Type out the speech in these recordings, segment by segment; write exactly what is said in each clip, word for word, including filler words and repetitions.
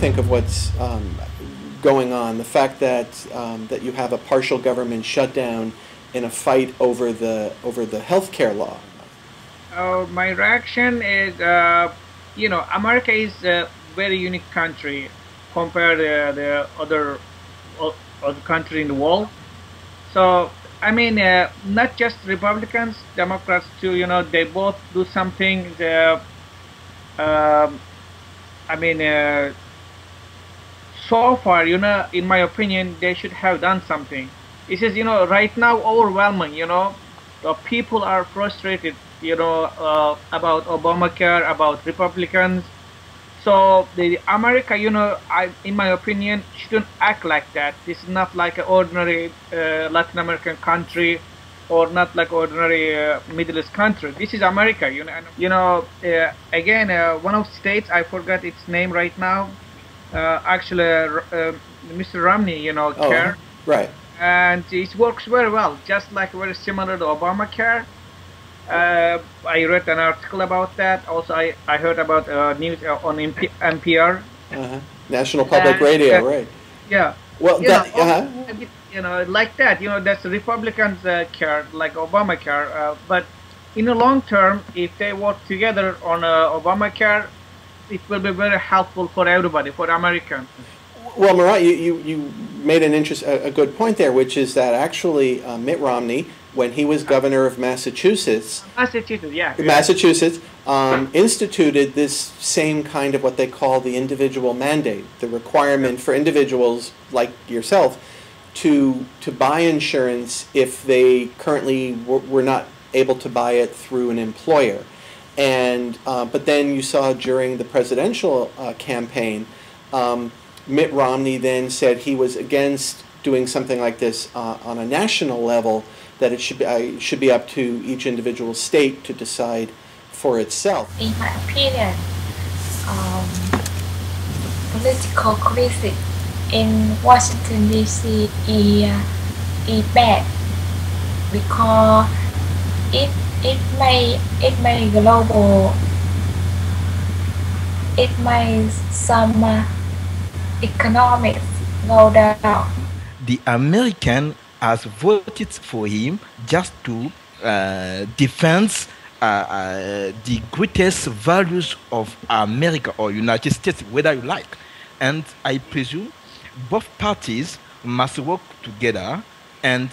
think of what's um, going on, the fact that um, that you have a partial government shutdown in a fight over the over the healthcare law. Uh, my reaction is, uh, you know, America is a very unique country compared to the other other country in the world. So I mean, uh, not just Republicans, Democrats too. You know, they both do something. The, uh, I mean, uh, so far, you know, in my opinion, they should have done something. It is, you know, right now overwhelming. You know, the people are frustrated. You know, uh, about Obamacare, about Republicans. So the America, you know, I, in my opinion, shouldn't act like that. This is not like an ordinary uh, Latin American country, or not like ordinary uh, Middle East country. This is America, you know. And, you know, uh, again, uh, one of states, I forgot its name right now. Uh, actually, uh, uh, Mister Romney, you know, oh, care. Right. And it works very well, just like very similar to Obamacare. Uh, I read an article about that. Also, I, I heard about uh, news on N P R. Uh-huh. National Public and, Radio, uh, right. Yeah. Well, you, that, know, uh-huh. you know, like that. You know, that's Republicans uh, care, like Obamacare. Uh, but in the long term, if they work together on uh, Obamacare, it will be very helpful for everybody, for Americans. Well, Murat, you, you, you made an interest, a, a good point there, which is that actually uh, Mitt Romney, when he was governor of Massachusetts, Massachusetts, yeah, Massachusetts um, instituted this same kind of what they call the individual mandate, the requirement for individuals like yourself to to buy insurance if they currently were not able to buy it through an employer. And uh, but then you saw during the presidential uh, campaign, um, Mitt Romney then said he was against doing something like this uh, on a national level, that it should be, uh, should be up to each individual state to decide for itself. In my opinion, um, political crisis in Washington D C is, uh, is bad because it it may it may global it may some uh, economics go down. The American has voted for him just to uh, defend uh, uh, the greatest values of America or United States, whether you like. And I presume both parties must work together, and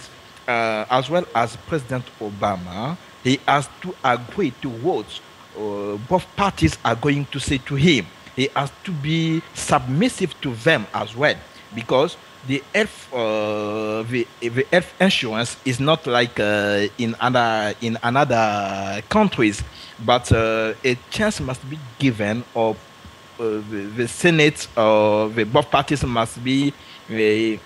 uh, as well as President Obama, he has to agree to what uh, both parties are going to say to him. He has to be submissive to them as well, because The health, uh, the, the health insurance is not like uh, in other in another countries, but uh, a chance must be given, or uh, the, the Senate or the both parties must be they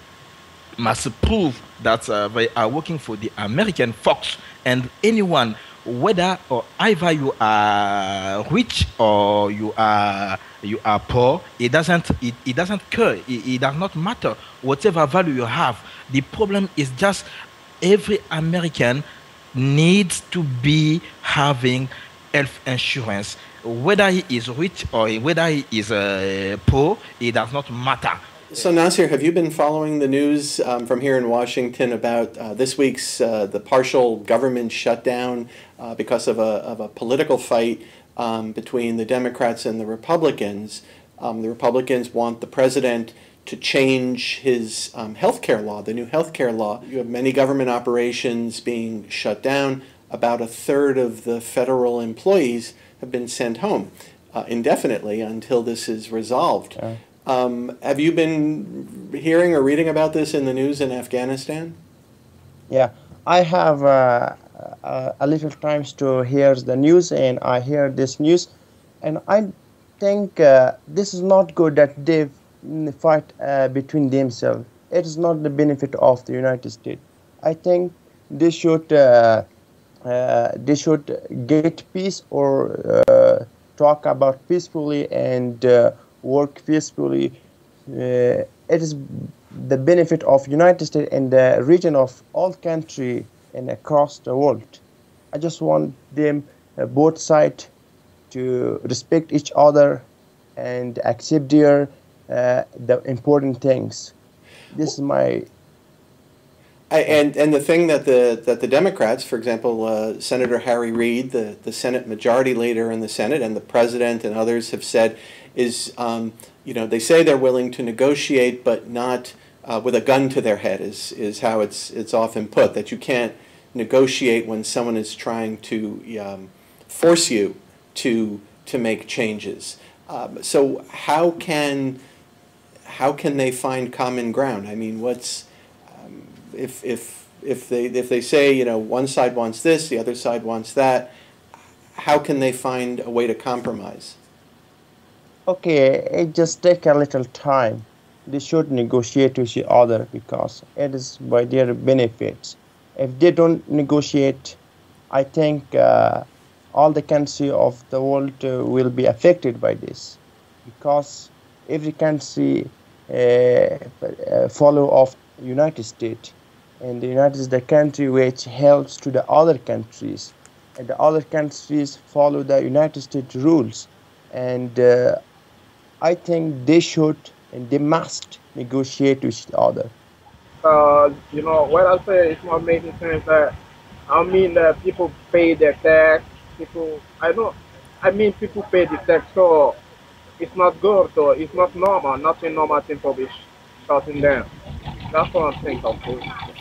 must prove that uh, they are working for the American folks. And anyone, whether or either you are rich or you are you are poor, it doesn't it, it doesn't care. It, it does not matter whatever value you have. The problem is just every American needs to be having health insurance. Whether he is rich or whether he is uh, poor, it does not matter. So Nasir, have you been following the news um, from here in Washington about uh, this week's uh, the partial government shutdown uh, because of a, of a political fight um, between the Democrats and the Republicans? Um, the Republicans want the president to change his um, health care law, the new health care law. You have many government operations being shut down. About a third of the federal employees have been sent home uh, indefinitely until this is resolved. Okay. Um, have you been hearing or reading about this in the news in Afghanistan? Yeah, I have uh, a, a little times to hear the news, and I hear this news, and I think uh, this is not good that they fight uh, between themselves. It is not the benefit of the United States. I think they should uh, uh, they should get peace, or uh, talk about peacefully and. Uh, work peacefully. Uh, it is the benefit of United States and the region of all country and across the world. I just want them, uh, both sides, to respect each other and accept their uh, the important things. This is my... I, and, and the thing that the, that the Democrats, for example, uh, Senator Harry Reid, the, the Senate majority leader in the Senate, and the president and others have said is, um, you know, they say they're willing to negotiate, but not uh, with a gun to their head is, is how it's, it's often put, that you can't negotiate when someone is trying to um, force you to, to make changes. Um, so how can, how can they find common ground? I mean, what's... If, if, if, they, if they say, you know, one side wants this, the other side wants that, how can they find a way to compromise? Okay, it just take a little time. They should negotiate with each other because it is by their benefits. If they don't negotiate, I think uh, all the country of the world uh, will be affected by this, because every country uh, follow off United States, and the United States is the country which helps to the other countries, and the other countries follow the United States rules, and uh, I think they should and they must negotiate with each other. Uh, you know, what I say is not making sense. That I mean that people pay their tax, people, I don't, I mean people pay the tax, so it's not good, so it's not normal, nothing normal thing for shouting them. That's what I'm thinking of.